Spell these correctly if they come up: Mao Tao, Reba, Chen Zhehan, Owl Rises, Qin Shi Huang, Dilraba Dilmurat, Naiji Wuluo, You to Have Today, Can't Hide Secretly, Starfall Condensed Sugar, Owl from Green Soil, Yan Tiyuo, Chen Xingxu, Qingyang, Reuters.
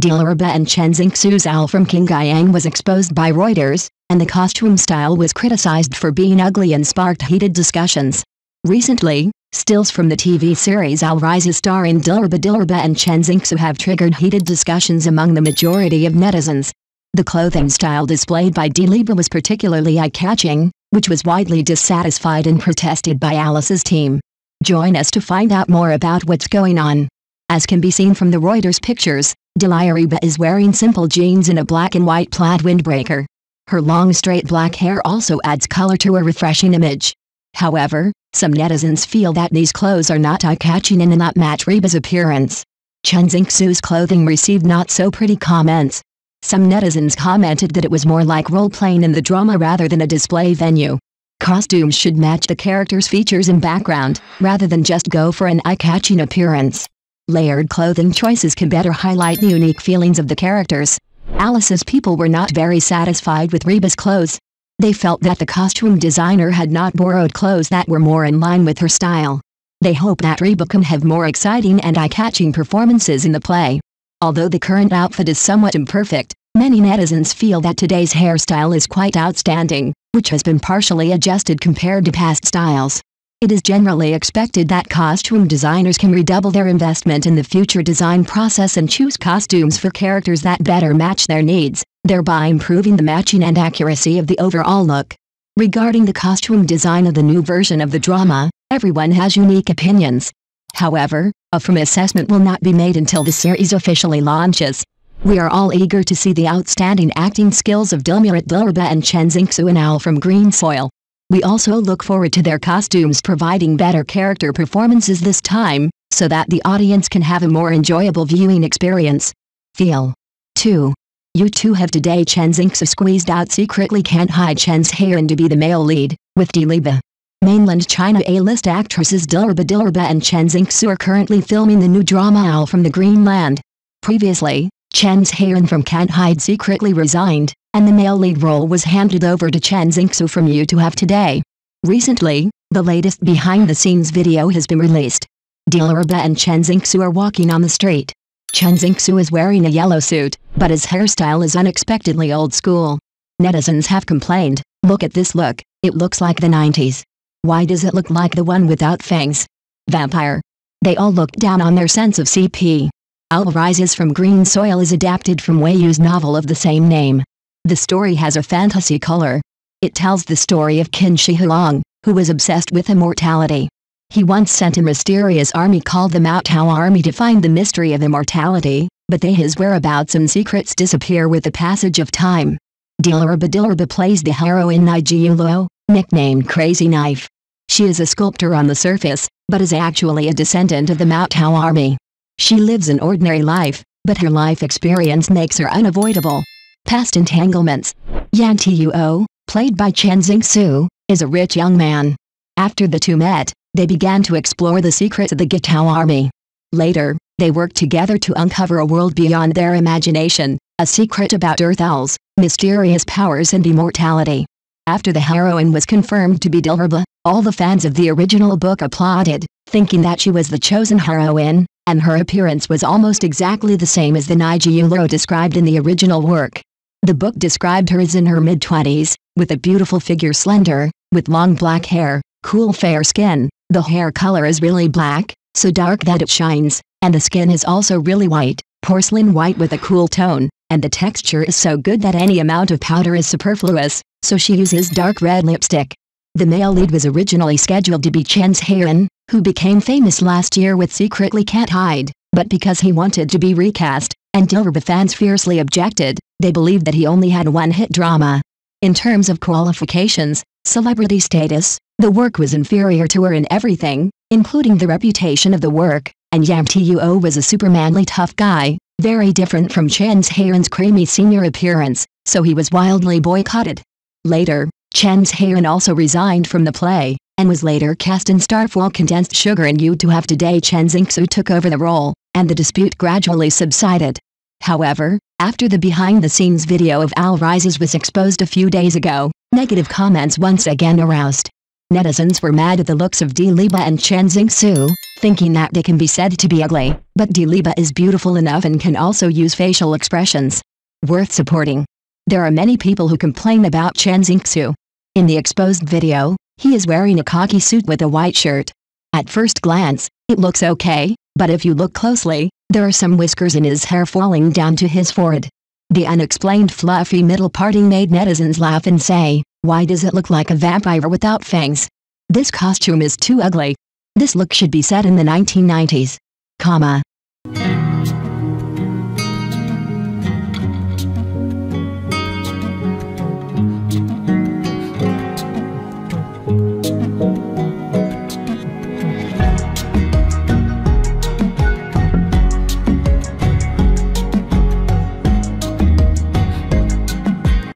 Dilraba and Chen Xingxu's Owl from Qingyang was exposed by Reuters, and the costume style was criticized for being ugly and sparked heated discussions. Recently, stills from the TV series Owl Rises starring Dilraba and Chen Xingxu have triggered heated discussions among the majority of netizens. The clothing style displayed by Dilraba was particularly eye-catching, which was widely dissatisfied and protested by Alice's team. Join us to find out more about what's going on. As can be seen from the Reuters pictures, Dilraba is wearing simple jeans and a black and white plaid windbreaker. Her long straight black hair also adds color to a refreshing image. However, some netizens feel that these clothes are not eye-catching and do not match Reba's appearance. Chen Xingxu's clothing received not-so-pretty comments. Some netizens commented that it was more like role-playing in the drama rather than a display venue. Costumes should match the character's features and background, rather than just go for an eye-catching appearance. Layered clothing choices can better highlight the unique feelings of the characters. Alice's people were not very satisfied with Reba's clothes. They felt that the costume designer had not borrowed clothes that were more in line with her style. They hope that Reba can have more exciting and eye-catching performances in the play. Although the current outfit is somewhat imperfect, many netizens feel that today's hairstyle is quite outstanding, which has been partially adjusted compared to past styles. It is generally expected that costume designers can redouble their investment in the future design process and choose costumes for characters that better match their needs, thereby improving the matching and accuracy of the overall look. Regarding the costume design of the new version of the drama, everyone has unique opinions. However, a firm assessment will not be made until the series officially launches. We are all eager to see the outstanding acting skills of Dilraba and Chen Xingxu in Owl from Green Soil. We also look forward to their costumes providing better character performances this time, so that the audience can have a more enjoyable viewing experience. Feel 2. You to Have Today. Chen Xingxu squeezed out Secretly Can't Hide Chen Zhehan to be the male lead, with Dilraba. Mainland China A-list actresses Dilraba and Chen Xingxu are currently filming the new drama Owl from the Greenland. Previously, Chen Zhehan from Can't Hide Secretly resigned, and the male lead role was handed over to Chen Xingxu from You to Have Today. Recently, the latest behind-the-scenes video has been released. Dilraba and Chen Xingxu are walking on the street. Chen Xingxu is wearing a yellow suit, but his hairstyle is unexpectedly old-school. Netizens have complained, "Look at this look, it looks like the 90s. Why does it look like the one without fangs? Vampire." They all look down on their sense of CP. Owl Rises from Green Soil is adapted from Wei Yu's novel of the same name. The story has a fantasy color. It tells the story of Qin Shi Huang, who was obsessed with immortality. He once sent a mysterious army called the Mao Tao army to find the mystery of immortality, but his whereabouts and secrets disappear with the passage of time. Dilraba plays the heroine Naiji Wuluo, nicknamed Crazy Knife. She is a sculptor on the surface, but is actually a descendant of the Mao Tao army. She lives an ordinary life, but her life experience makes her unavoidable. Past entanglements. Yan Tiyuo, played by Chen Xingxu, is a rich young man. After the two met, they began to explore the secrets of the Tao army. Later, they worked together to uncover a world beyond their imagination, a secret about earth owls, mysterious powers and immortality. After the heroine was confirmed to be Dilraba, all the fans of the original book applauded, thinking that she was the chosen heroine, and her appearance was almost exactly the same as the Naiji Wuluo described in the original work. The book described her as in her mid-20s, with a beautiful figure, slender, with long black hair, cool fair skin. The hair color is really black, so dark that it shines, and the skin is also really white, porcelain white with a cool tone, and the texture is so good that any amount of powder is superfluous, so she uses dark red lipstick. The male lead was originally scheduled to be Chen Zhehan, who became famous last year with Secretly Can't Hide, but because he wanted to be recast, and Dilraba fans fiercely objected, they believed that he only had one hit drama. In terms of qualifications, celebrity status, the work was inferior to her in everything, including the reputation of the work, and Yang Tiyuo was a supermanly tough guy, very different from Chen Zhehan's creamy senior appearance, so he was wildly boycotted. Later, Chen Zhehan also resigned from the play, and was later cast in Starfall Condensed Sugar and You to Have Today. Chen Xingxu took over the role, and the dispute gradually subsided. However, after the behind-the-scenes video of Owl Rises was exposed a few days ago, negative comments once again aroused. Netizens were mad at the looks of Dilraba and Chen Xingxu, thinking that they can be said to be ugly, but Dilraba is beautiful enough and can also use facial expressions. Worth supporting. There are many people who complain about Chen Xingxu. In the exposed video, he is wearing a khaki suit with a white shirt. At first glance, it looks okay, but if you look closely, there are some whiskers in his hair falling down to his forehead. The unexplained fluffy middle parting made netizens laugh and say, "Why does it look like a vampire without fangs? This costume is too ugly. This look should be set in the 1990s.